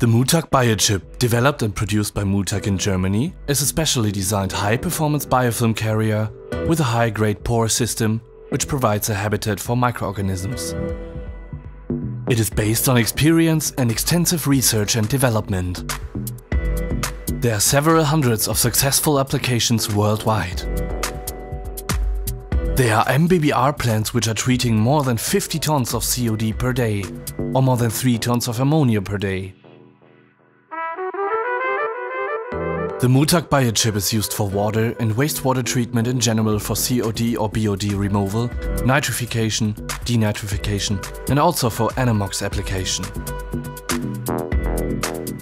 The Mutag Biochip, developed and produced by Mutag in Germany, is a specially designed high-performance biofilm carrier with a high-grade pore system which provides a habitat for microorganisms. It is based on experience and extensive research and development. There are several hundreds of successful applications worldwide. There are MBBR plants which are treating more than 50 tons of COD per day, or more than 3 tons of ammonia per day. The Mutag Biochip is used for water and wastewater treatment in general for COD or BOD removal, nitrification, denitrification, and also for Anammox application.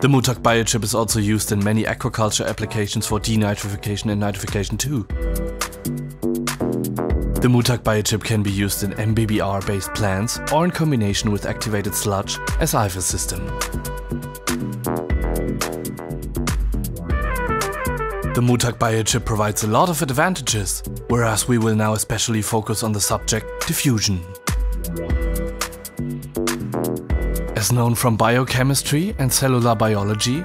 The Mutag Biochip is also used in many aquaculture applications for denitrification and nitrification too. The Mutag Biochip can be used in MBBR-based plants or in combination with activated sludge as IFAS system. The Mutag Biochip provides a lot of advantages, whereas we will now especially focus on the subject diffusion. As known from biochemistry and cellular biology,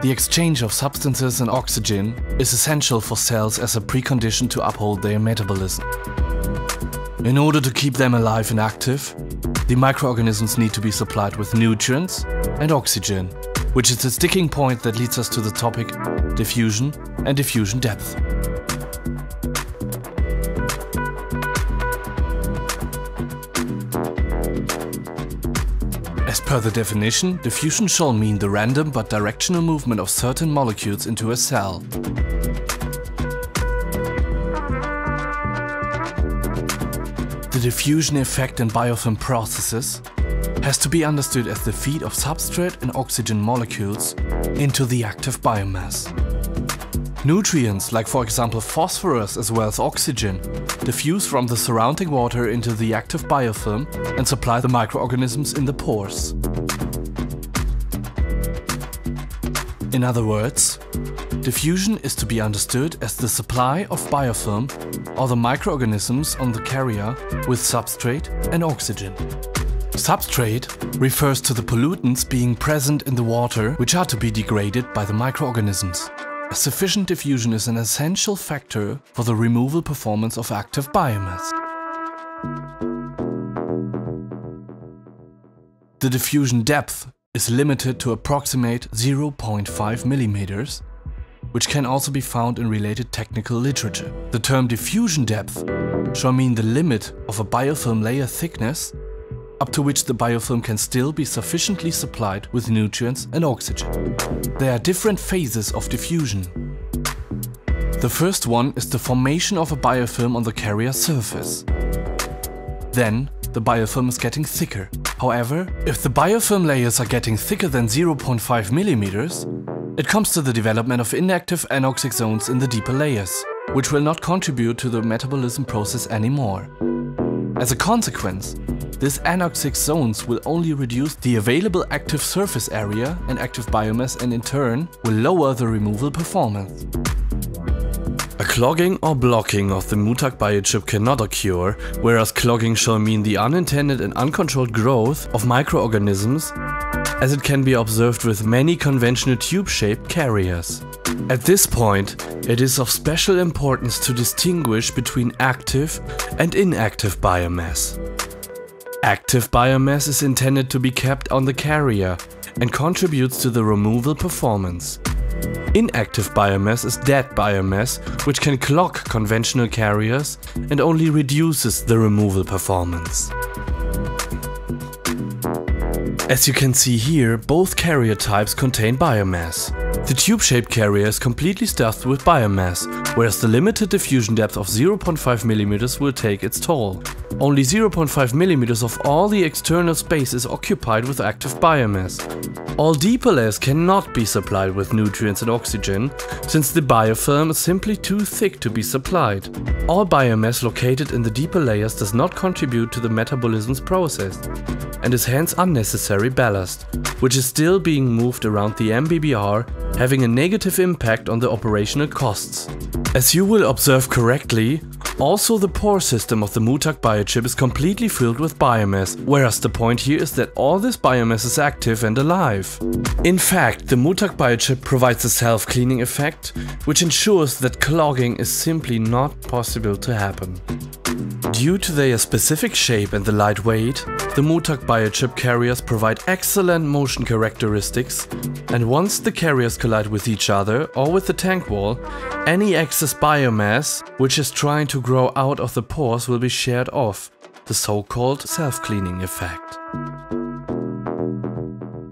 the exchange of substances and oxygen is essential for cells as a precondition to uphold their metabolism. In order to keep them alive and active, the microorganisms need to be supplied with nutrients and oxygen, which is the sticking point that leads us to the topic diffusion and diffusion depth. As per the definition, diffusion shall mean the random but directional movement of certain molecules into a cell. The diffusion effect in biofilm processes has to be understood as the feed of substrate and oxygen molecules into the active biomass. Nutrients, like for example phosphorus as well as oxygen, diffuse from the surrounding water into the active biofilm and supply the microorganisms in the pores. In other words, diffusion is to be understood as the supply of biofilm or the microorganisms on the carrier with substrate and oxygen. Substrate refers to the pollutants being present in the water which are to be degraded by the microorganisms. A sufficient diffusion is an essential factor for the removal performance of active biomass. The diffusion depth is limited to approximate 0.5 millimeters, which can also be found in related technical literature. The term diffusion depth shall mean the limit of a biofilm layer thickness up to which the biofilm can still be sufficiently supplied with nutrients and oxygen. There are different phases of diffusion. The first one is the formation of a biofilm on the carrier surface. Then the biofilm is getting thicker. However, if the biofilm layers are getting thicker than 0.5 millimeters, it comes to the development of inactive anoxic zones in the deeper layers, which will not contribute to the metabolism process anymore. As a consequence, these anoxic zones will only reduce the available active surface area and active biomass and in turn will lower the removal performance. A clogging or blocking of the Mutag Biochip cannot occur, whereas clogging shall mean the unintended and uncontrolled growth of microorganisms, as it can be observed with many conventional tube-shaped carriers. At this point, it is of special importance to distinguish between active and inactive biomass. Active biomass is intended to be kept on the carrier and contributes to the removal performance. Inactive biomass is dead biomass, which can clog conventional carriers and only reduces the removal performance. As you can see here, both carrier types contain biomass. The tube-shaped carrier is completely stuffed with biomass, whereas the limited diffusion depth of 0.5 millimeters will take its toll. Only 0.5 millimeters of all the external space is occupied with active biomass. All deeper layers cannot be supplied with nutrients and oxygen, since the biofilm is simply too thick to be supplied. All biomass located in the deeper layers does not contribute to the metabolism's process and is hence unnecessary ballast, which is still being moved around the MBBR, having a negative impact on the operational costs. As you will observe correctly, Also, the pore system of the Mutag Biochip is completely filled with biomass, whereas the point here is that all this biomass is active and alive. In fact, the Mutag Biochip provides a self-cleaning effect, which ensures that clogging is simply not possible to happen. Due to their specific shape and the light weight, the Mutag Biochip carriers provide excellent motion characteristics, and once the carriers collide with each other or with the tank wall, any excess biomass which is trying to grow out of the pores will be shared off, the so-called self-cleaning effect.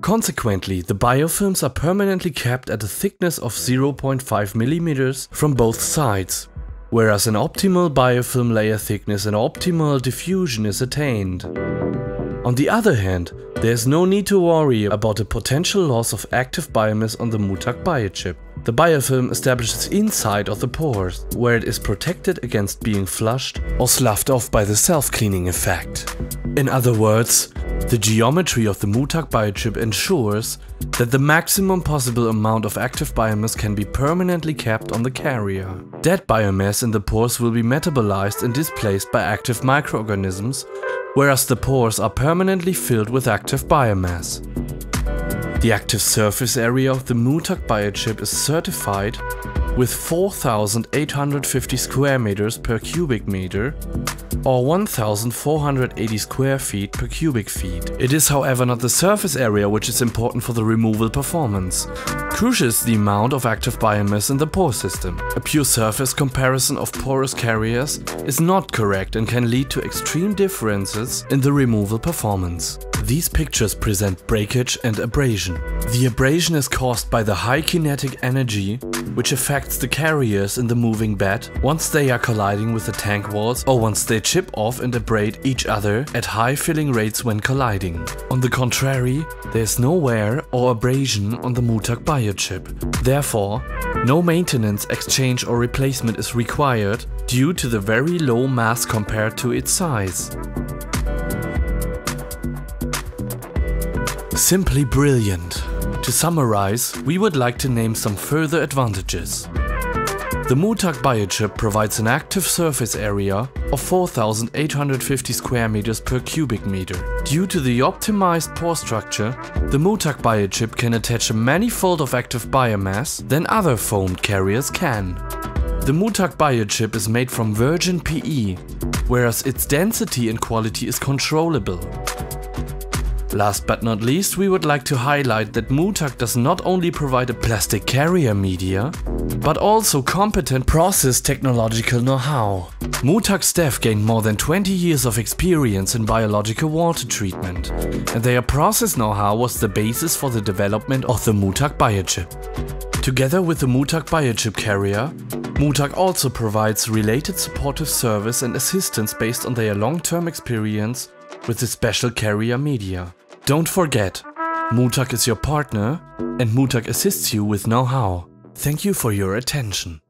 Consequently, the biofilms are permanently kept at a thickness of 0.5 millimeters from both sides, whereas an optimal biofilm layer thickness and optimal diffusion is attained. On the other hand, there is no need to worry about the potential loss of active biomass on the Mutag Biochip. The biofilm establishes inside of the pores, where it is protected against being flushed or sloughed off by the self-cleaning effect. In other words, the geometry of the Mutag Biochip ensures that the maximum possible amount of active biomass can be permanently kept on the carrier. Dead biomass in the pores will be metabolized and displaced by active microorganisms, whereas the pores are permanently filled with active biomass. The active surface area of the Mutag Biochip is certified with 4,850 square meters per cubic meter, or 1,480 square feet per cubic feet. It is, however, not the surface area which is important for the removal performance. Crucial is the amount of active biomass in the pore system. A pure surface comparison of porous carriers is not correct and can lead to extreme differences in the removal performance. These pictures present breakage and abrasion. The abrasion is caused by the high kinetic energy which affects the carriers in the moving bed once they are colliding with the tank walls or once they chip off and abrade each other at high filling rates when colliding. On the contrary, there is no wear or abrasion on the Mutag Biochip. Therefore, no maintenance, exchange or replacement is required due to the very low mass compared to its size. Simply brilliant. To summarize, we would like to name some further advantages. The Mutag Biochip provides an active surface area of 4,850 square meters per cubic meter. Due to the optimized pore structure, the Mutag Biochip can attach a manifold of active biomass than other foamed carriers can. The Mutag Biochip is made from virgin PE, whereas its density and quality is controllable. Last but not least, we would like to highlight that Mutag does not only provide a plastic carrier media, but also competent process technological know-how. Mutag staff gained more than 20 years of experience in biological water treatment, and their process know-how was the basis for the development of the Mutag Biochip. Together with the Mutag Biochip carrier, Mutag also provides related supportive service and assistance based on their long-term experience with the special carrier media. Don't forget, Mutag is your partner and Mutag assists you with know-how. Thank you for your attention.